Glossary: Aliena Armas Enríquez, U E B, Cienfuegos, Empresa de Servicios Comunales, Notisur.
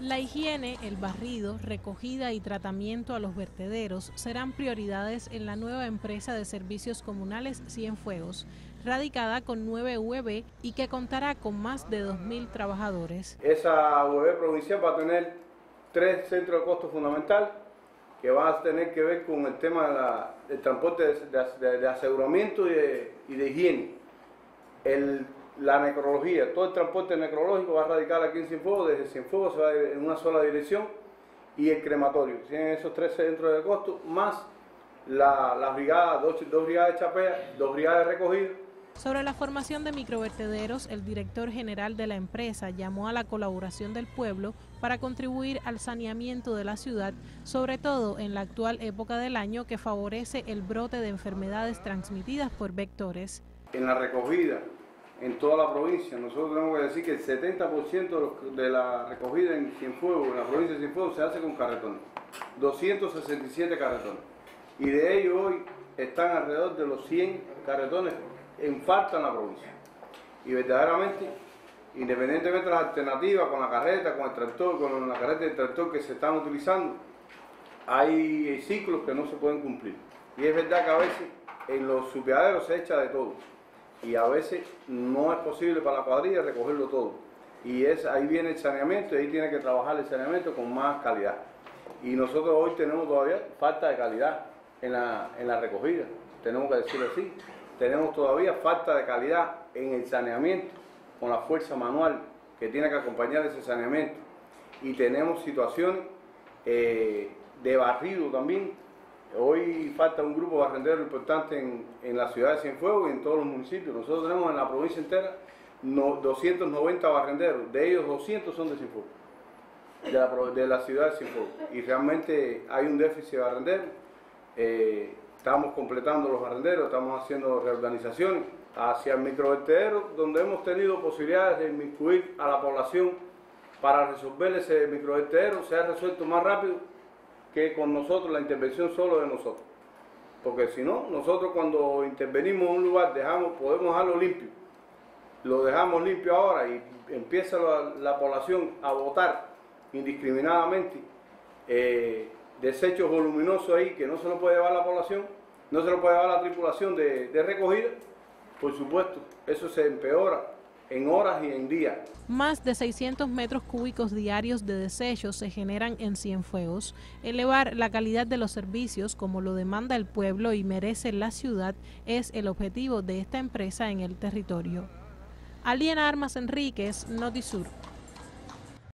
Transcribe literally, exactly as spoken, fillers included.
La higiene, el barrido, recogida y tratamiento a los vertederos serán prioridades en la nueva Empresa de Servicios Comunales Cienfuegos, radicada con nueve U E B y que contará con más de dos mil trabajadores. Esa U E B provincial va a tener tres centros de costo fundamental que van a tener que ver con el tema de la, del transporte de, de, de aseguramiento y de, y de higiene. El, la necrología, todo el transporte necrológico va a radicar aquí en Cienfuegos, desde Cienfuegos se va en una sola dirección, y el crematorio. Tienen esos tres centros de costo, más las la brigadas, dos, dos brigadas de chapea, dos brigadas de recogida. Sobre la formación de microvertederos, el director general de la empresa llamó a la colaboración del pueblo para contribuir al saneamiento de la ciudad, sobre todo en la actual época del año que favorece el brote de enfermedades transmitidas por vectores. En la recogida, en toda la provincia, nosotros tenemos que decir que el setenta por ciento de la recogida en Cienfuegos, en la provincia de Cienfuegos, se hace con carretones, doscientos sesenta y siete carretones, y de ellos hoy están alrededor de los cien carretones en falta en la provincia. Y verdaderamente, independientemente de las alternativas con la carreta, con el tractor, con la carreta y el tractor que se están utilizando, hay ciclos que no se pueden cumplir. Y es verdad que a veces en los supiaderos se echa de todo, y a veces no es posible para la cuadrilla recogerlo todo. Y es, ahí viene el saneamiento, y ahí tiene que trabajar el saneamiento con más calidad. Y nosotros hoy tenemos todavía falta de calidad en la, en la recogida, tenemos que decirlo así. Tenemos todavía falta de calidad en el saneamiento, con la fuerza manual que tiene que acompañar ese saneamiento. Y tenemos situaciones eh, de barrido también. Hoy falta un grupo barrendero importante en, en la ciudad de Cienfuegos y en todos los municipios. Nosotros tenemos en la provincia entera no, doscientos noventa barrenderos, de ellos doscientos son de Cienfuegos, de la, de la ciudad de Cienfuegos. Y realmente hay un déficit de barrenderos, eh, estamos completando los barrenderos, estamos haciendo reorganizaciones hacia el microvertedero, donde hemos tenido posibilidades de incluir a la población para resolver ese microvertedero. Se ha resuelto más rápido que con nosotros, la intervención solo de nosotros, porque si no, nosotros cuando intervenimos en un lugar dejamos, podemos dejarlo limpio, lo dejamos limpio ahora y empieza la, la población a botar indiscriminadamente eh, desechos voluminosos ahí que no se lo puede llevar la población, no se lo puede llevar la tripulación de, de recogida. Por supuesto, eso se empeora en horas y en días. Más de seiscientos metros cúbicos diarios de desechos se generan en Cienfuegos. Elevar la calidad de los servicios, como lo demanda el pueblo y merece la ciudad, es el objetivo de esta empresa en el territorio. Aliena Armas Enríquez, Notisur.